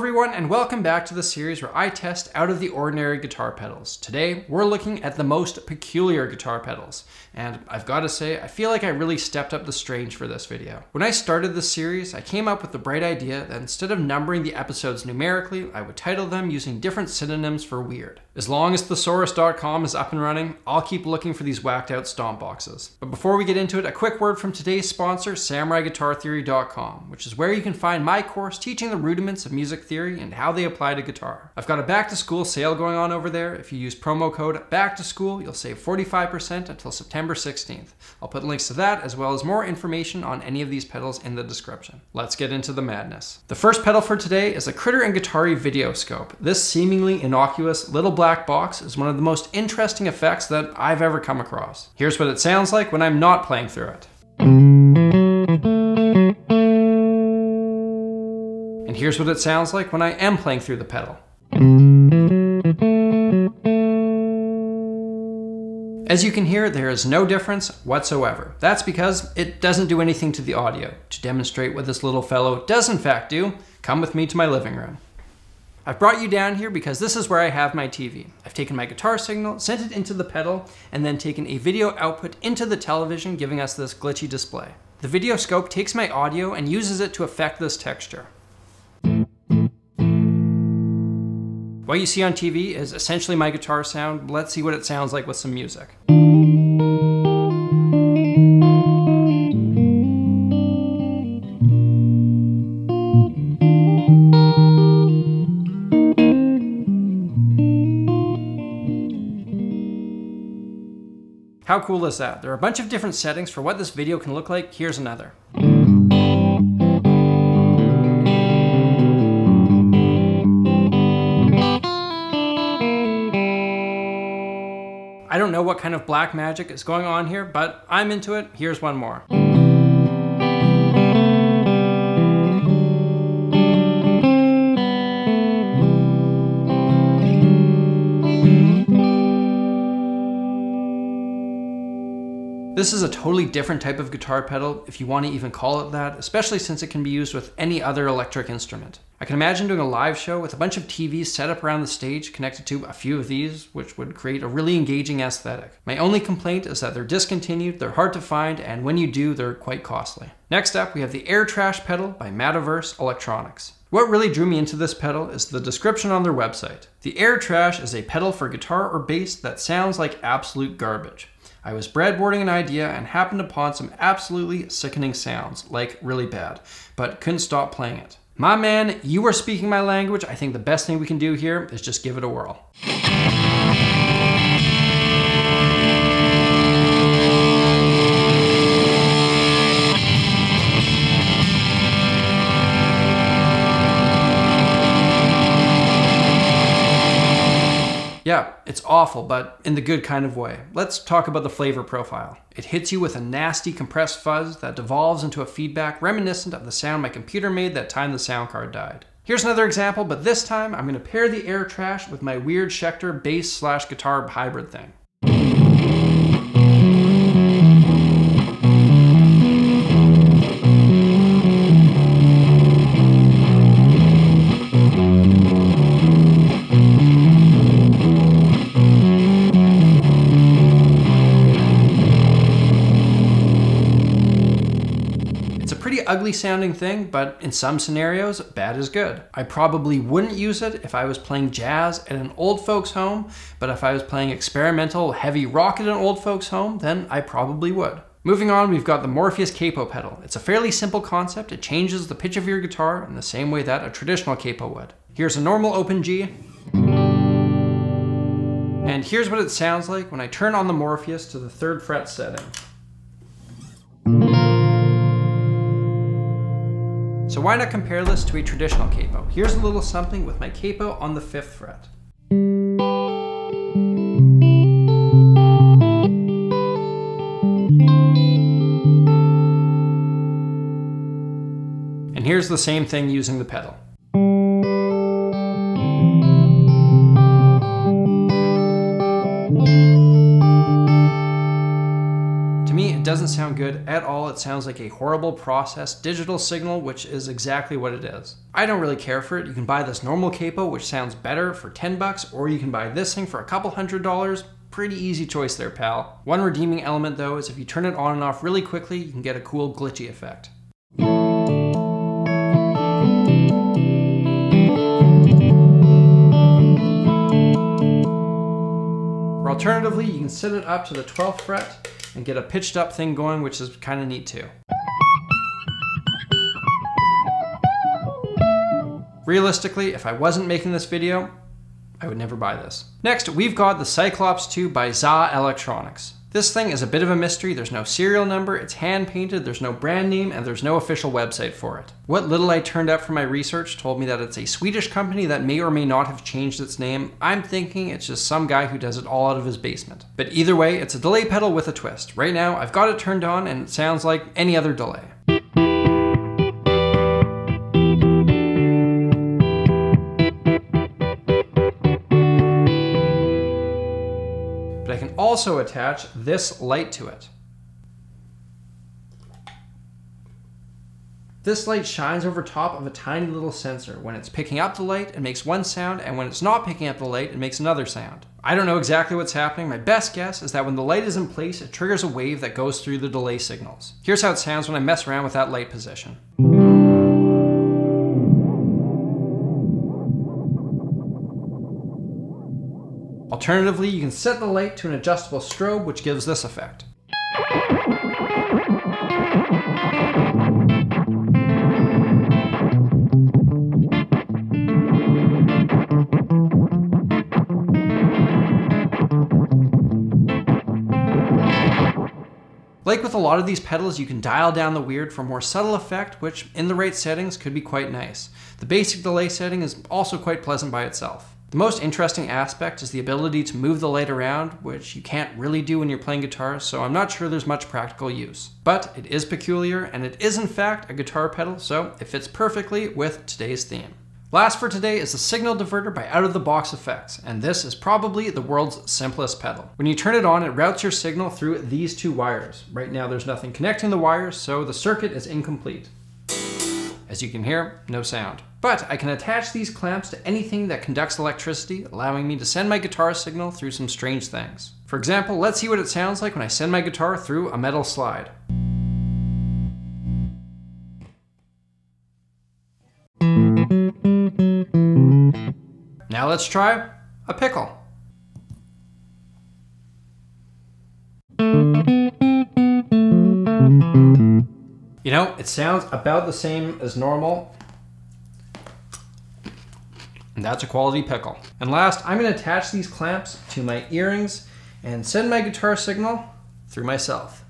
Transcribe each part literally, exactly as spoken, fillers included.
everyone, and welcome back to the series where I test out of the ordinary guitar pedals. Today, we're looking at the most peculiar guitar pedals, and I've got to say, I feel like I really stepped up the strange for this video. When I started this series, I came up with the bright idea that instead of numbering the episodes numerically, I would title them using different synonyms for weird. As long as thesaurus dot com is up and running, I'll keep looking for these whacked out stomp boxes. But before we get into it, a quick word from today's sponsor, Samurai Guitar Theory dot com, which is where you can find my course teaching the rudiments of music theory and how they apply to guitar. I've got a back to school sale going on over there. If you use promo code back to school, you'll save forty-five percent until September sixteenth. I'll put links to that as well as more information on any of these pedals in the description. Let's get into the madness. The first pedal for today is a Critter and Guitari Videoscope. This seemingly innocuous little black box is one of the most interesting effects that I've ever come across. Here's what it sounds like when I'm not playing through it. And here's what it sounds like when I am playing through the pedal. As you can hear, there is no difference whatsoever. That's because it doesn't do anything to the audio. To demonstrate what this little fellow does in fact do, come with me to my living room. I've brought you down here because this is where I have my T V. I've taken my guitar signal, sent it into the pedal, and then taken a video output into the television, giving us this glitchy display. The Videoscope takes my audio and uses it to affect this texture. What you see on T V is essentially my guitar sound. Let's see what it sounds like with some music. How cool is that? There are a bunch of different settings for what this video can look like. Here's another. I don't know what kind of black magic is going on here, but I'm into it. Here's one more. This is a totally different type of guitar pedal, if you want to even call it that, especially since it can be used with any other electric instrument. I can imagine doing a live show with a bunch of T Vs set up around the stage connected to a few of these, which would create a really engaging aesthetic. My only complaint is that they're discontinued, they're hard to find, and when you do, they're quite costly. Next up, we have the Airtrash pedal by Mattoverse Electronics. What really drew me into this pedal is the description on their website. The Airtrash is a pedal for guitar or bass that sounds like absolute garbage. I was breadboarding an idea and happened upon some absolutely sickening sounds, like really bad, but couldn't stop playing it. My man, you are speaking my language. I think the best thing we can do here is just give it a whirl. Yeah, it's awful, but in the good kind of way. Let's talk about the flavor profile. It hits you with a nasty compressed fuzz that devolves into a feedback reminiscent of the sound my computer made that time the sound card died. Here's another example, but this time I'm going to pair the Airtrash with my weird Schecter bass slash guitar hybrid thing. Ugly sounding thing, but in some scenarios, bad is good. I probably wouldn't use it if I was playing jazz at an old folks home, but if I was playing experimental heavy rock at an old folks home, then I probably would. Moving on, we've got the Morpheus Capo pedal. It's a fairly simple concept. It changes the pitch of your guitar in the same way that a traditional capo would. Here's a normal open G. And here's what it sounds like when I turn on the Morpheus to the third fret setting. So why not compare this to a traditional capo? Here's a little something with my capo on the fifth fret. And here's the same thing using the pedal. thing doesn't sound good at all. It sounds like a horrible processed digital signal, which is exactly what it is. I don't really care for it. You can buy this normal capo, which sounds better, for ten bucks, or you can buy this thing for a couple hundred dollars. Pretty easy choice there, pal. One redeeming element though is if you turn it on and off really quickly, you can get a cool glitchy effect. Or alternatively, you can set it up to the twelfth fret and get a pitched up thing going, which is kind of neat too. Realistically, if I wasn't making this video, I would never buy this. Next, we've got the Cyclops two by Za Electronics. This thing is a bit of a mystery. There's no serial number, it's hand painted, there's no brand name, and there's no official website for it. What little I turned up for my research told me that it's a Swedish company that may or may not have changed its name. I'm thinking it's just some guy who does it all out of his basement. But either way, it's a delay pedal with a twist. Right now, I've got it turned on and it sounds like any other delay. Also attach this light to it. This light shines over top of a tiny little sensor. When it's picking up the light, it makes one sound, and when it's not picking up the light, it makes another sound. I don't know exactly what's happening. My best guess is that when the light is in place, it triggers a wave that goes through the delay signals. Here's how it sounds when I mess around with that light position. Alternatively, you can set the light to an adjustable strobe, which gives this effect. Like with a lot of these pedals, you can dial down the weird for more subtle effect, which in the right settings could be quite nice. The basic delay setting is also quite pleasant by itself. The most interesting aspect is the ability to move the light around, which you can't really do when you're playing guitar, so I'm not sure there's much practical use. But it is peculiar, and it is in fact a guitar pedal, so it fits perfectly with today's theme. Last for today is the Signal Diverter by Out of the Box Effects, and this is probably the world's simplest pedal. When you turn it on, it routes your signal through these two wires. Right now there's nothing connecting the wires, so the circuit is incomplete. As you can hear, no sound. But I can attach these clamps to anything that conducts electricity, allowing me to send my guitar signal through some strange things. For example, let's see what it sounds like when I send my guitar through a metal slide. Now let's try a pickle. You know, it sounds about the same as normal. And that's a quality pickle. And last, I'm gonna attach these clamps to my earrings and send my guitar signal through myself.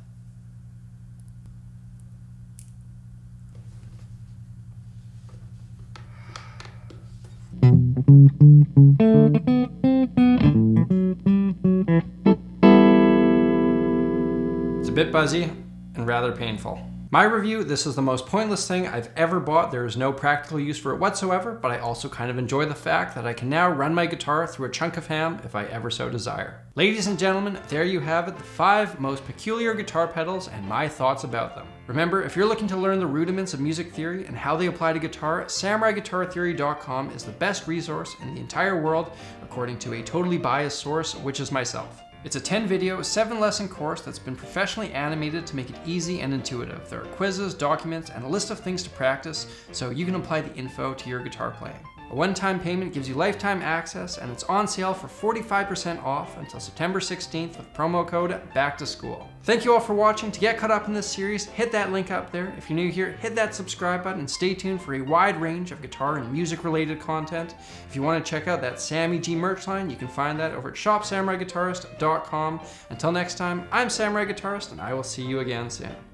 It's a bit buzzy and rather painful. My review, this is the most pointless thing I've ever bought. There is no practical use for it whatsoever, but I also kind of enjoy the fact that I can now run my guitar through a chunk of ham if I ever so desire. Ladies and gentlemen, there you have it, the five most peculiar guitar pedals and my thoughts about them. Remember, if you're looking to learn the rudiments of music theory and how they apply to guitar, Samurai Guitar Theory dot com is the best resource in the entire world, according to a totally biased source, which is myself. It's a ten video, seven lesson course that's been professionally animated to make it easy and intuitive. There are quizzes, documents, and a list of things to practice so you can apply the info to your guitar playing. A one-time payment gives you lifetime access, and it's on sale for forty-five percent off until September sixteenth with promo code BACKTOSCHOOL. Thank you all for watching. To get caught up in this series, hit that link up there. If you're new here, hit that subscribe button and stay tuned for a wide range of guitar and music-related content. If you want to check out that Sammy G merch line, you can find that over at shop samurai guitarist dot com. Until next time, I'm Samurai Guitarist, and I will see you again soon.